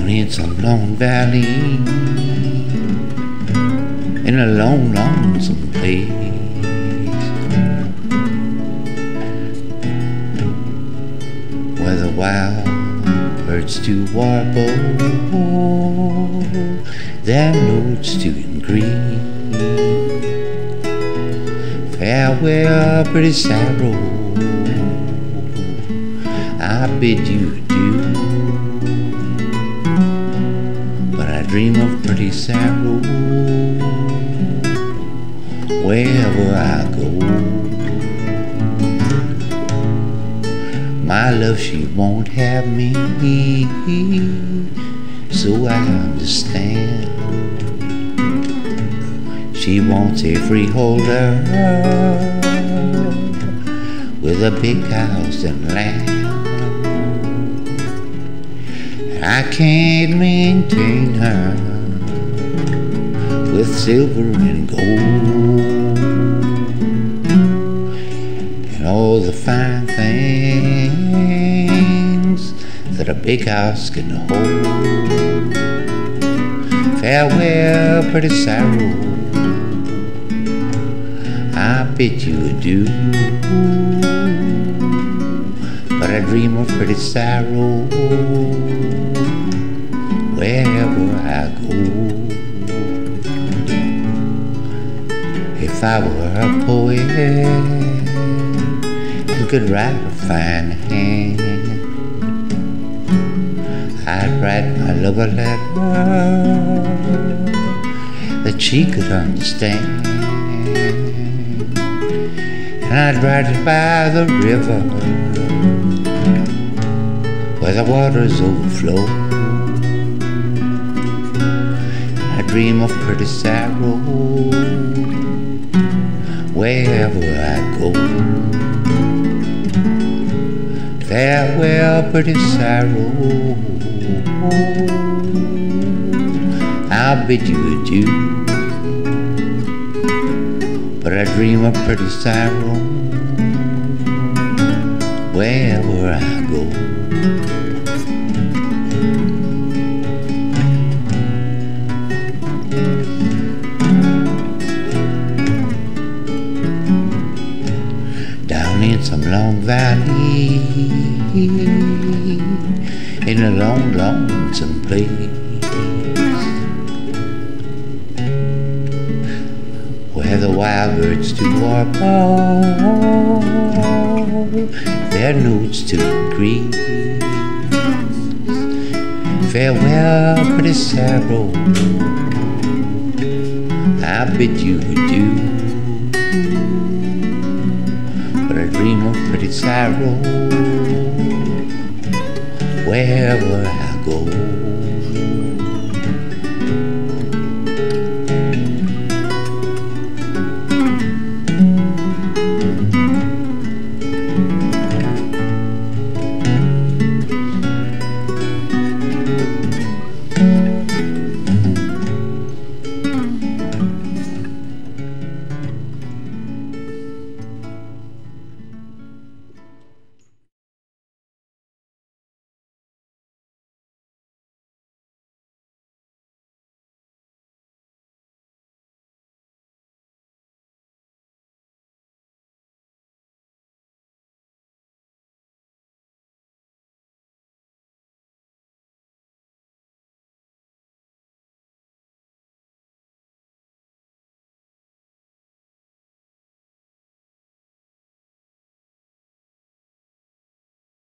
down, it's a long valley, in a long, lonesome place, where the wild birds do warble their notes to increase. Farewell, pretty Saro, I bid you adieu. I dream of pretty Saro wherever I go. My love, she won't have me, so I understand. She wants a freeholder with a big house and land. I can't maintain her with silver and gold and all the fine things that a big house can hold. Farewell, pretty Saro, I bid you adieu. But I dream of pretty Saro wherever I go. If I were a poet and could write a fine hand, I'd write my love a letter that she could understand. And I'd write it by the river where the waters overflow. I dream of pretty Saro wherever I go. Farewell, pretty Saro, I'll bid you adieu. But I dream of pretty Saro wherever I go. In some long valley, in a long, lonesome place, where the wild birds do warble their notes to increase. Farewell, pretty Saro, I bid you adieu. I dream of pretty Saro wherever I go.